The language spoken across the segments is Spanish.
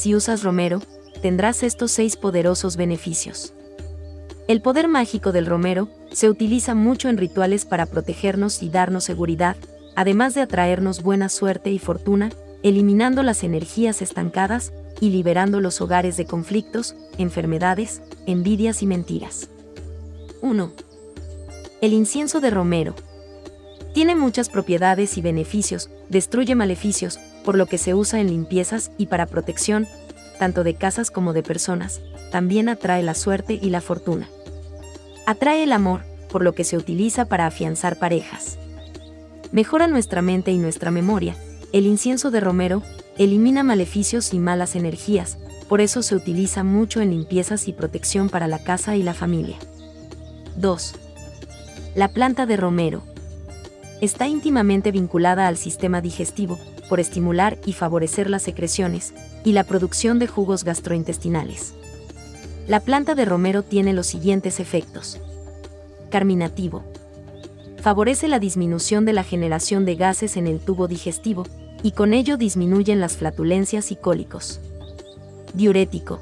si usas romero, tendrás estos 6 poderosos beneficios. El poder mágico del romero se utiliza mucho en rituales para protegernos y darnos seguridad, además de atraernos buena suerte y fortuna, eliminando las energías estancadas y liberando los hogares de conflictos, enfermedades, envidias y mentiras. 1. El incienso de romero. Tiene muchas propiedades y beneficios, destruye maleficios, por lo que se usa en limpiezas y para protección, tanto de casas como de personas, también atrae la suerte y la fortuna. Atrae el amor, por lo que se utiliza para afianzar parejas. Mejora nuestra mente y nuestra memoria. El incienso de romero elimina maleficios y malas energías, por eso se utiliza mucho en limpiezas y protección para la casa y la familia. 2. La planta de romero. Está íntimamente vinculada al sistema digestivo, por estimular y favorecer las secreciones y la producción de jugos gastrointestinales. La planta de romero tiene los siguientes efectos. Carminativo. Favorece la disminución de la generación de gases en el tubo digestivo, y con ello disminuyen las flatulencias y cólicos. Diurético.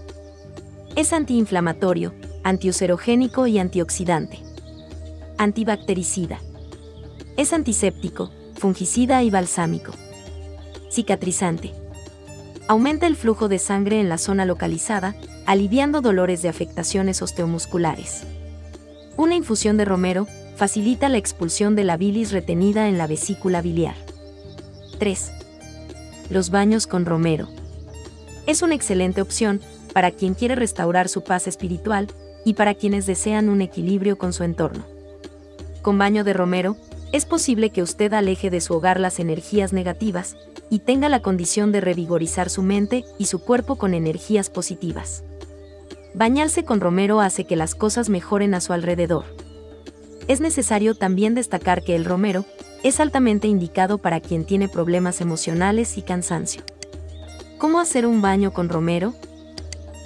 Es antiinflamatorio, antiulcerogénico y antioxidante. Antibactericida. Es antiséptico, fungicida y balsámico. Cicatrizante. Aumenta el flujo de sangre en la zona localizada, aliviando dolores de afectaciones osteomusculares. Una infusión de romero facilita la expulsión de la bilis retenida en la vesícula biliar. 3. Los baños con romero. Es una excelente opción para quien quiere restaurar su paz espiritual y para quienes desean un equilibrio con su entorno. Con baño de romero, es posible que usted aleje de su hogar las energías negativas y tenga la condición de revigorizar su mente y su cuerpo con energías positivas. Bañarse con romero hace que las cosas mejoren a su alrededor. Es necesario también destacar que el romero es altamente indicado para quien tiene problemas emocionales y cansancio. ¿Cómo hacer un baño con romero?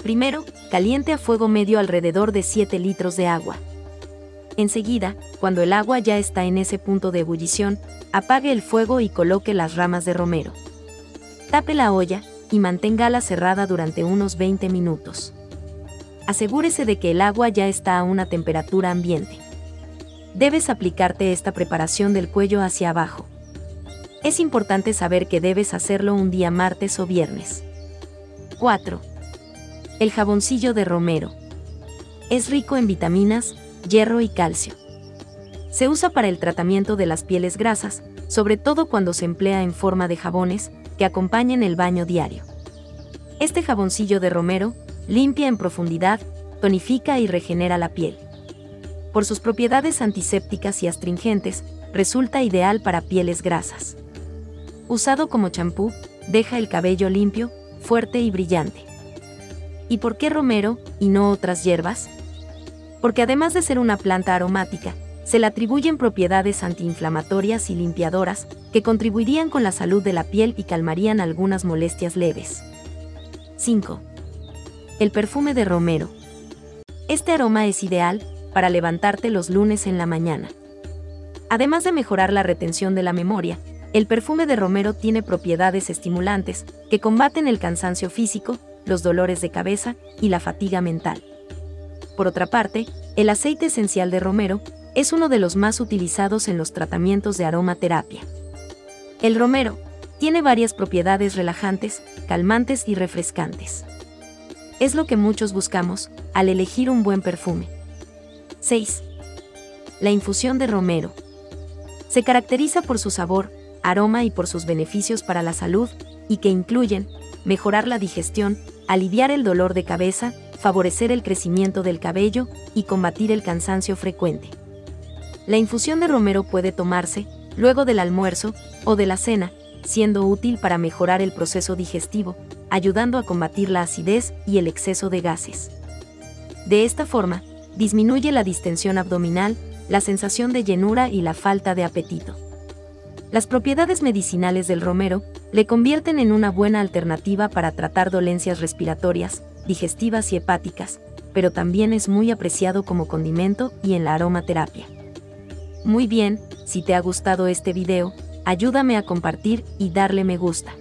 Primero, caliente a fuego medio alrededor de 7 litros de agua. Enseguida, cuando el agua ya está en ese punto de ebullición, apague el fuego y coloque las ramas de romero. Tape la olla y manténgala cerrada durante unos 20 minutos. Asegúrese de que el agua ya está a una temperatura ambiente. Debes aplicarte esta preparación del cuello hacia abajo. Es importante saber que debes hacerlo un día martes o viernes. 4. El jaboncillo de romero. Es rico en vitaminas, hierro y calcio. Se usa para el tratamiento de las pieles grasas, sobre todo cuando se emplea en forma de jabones que acompañen el baño diario. Este jaboncillo de romero limpia en profundidad, tonifica y regenera la piel. Por sus propiedades antisépticas y astringentes, resulta ideal para pieles grasas. Usado como champú, deja el cabello limpio, fuerte y brillante. ¿Y por qué romero y no otras hierbas? Porque además de ser una planta aromática, se le atribuyen propiedades antiinflamatorias y limpiadoras que contribuirían con la salud de la piel y calmarían algunas molestias leves. 5. El perfume de romero. Este aroma es ideal para levantarte los lunes en la mañana. Además de mejorar la retención de la memoria, el perfume de romero tiene propiedades estimulantes que combaten el cansancio físico, los dolores de cabeza y la fatiga mental. Por otra parte, el aceite esencial de romero es uno de los más utilizados en los tratamientos de aromaterapia. El romero tiene varias propiedades relajantes, calmantes y refrescantes. Es lo que muchos buscamos al elegir un buen perfume. 6. La infusión de romero. Se caracteriza por su sabor, aroma y por sus beneficios para la salud, y que incluyen mejorar la digestión, aliviar el dolor de cabeza, favorecer el crecimiento del cabello y combatir el cansancio frecuente. La infusión de romero puede tomarse luego del almuerzo o de la cena, siendo útil para mejorar el proceso digestivo, ayudando a combatir la acidez y el exceso de gases. De esta forma, disminuye la distensión abdominal, la sensación de llenura y la falta de apetito. Las propiedades medicinales del romero le convierten en una buena alternativa para tratar dolencias respiratorias, digestivas y hepáticas, pero también es muy apreciado como condimento y en la aromaterapia. Muy bien, si te ha gustado este video, ayúdame a compartir y darle me gusta.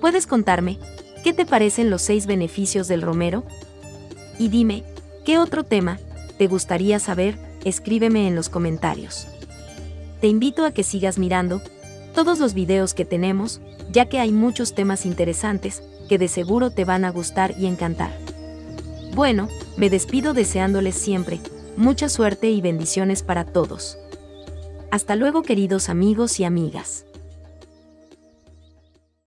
Puedes contarme ¿Qué te parecen los 6 beneficios del romero? Y dime, ¿qué otro tema te gustaría saber? Escríbeme en los comentarios. Te invito a que sigas mirando todos los videos que tenemos, ya que hay muchos temas interesantes que de seguro te van a gustar y encantar. Bueno, me despido deseándoles siempre mucha suerte y bendiciones para todos. Hasta luego, queridos amigos y amigas.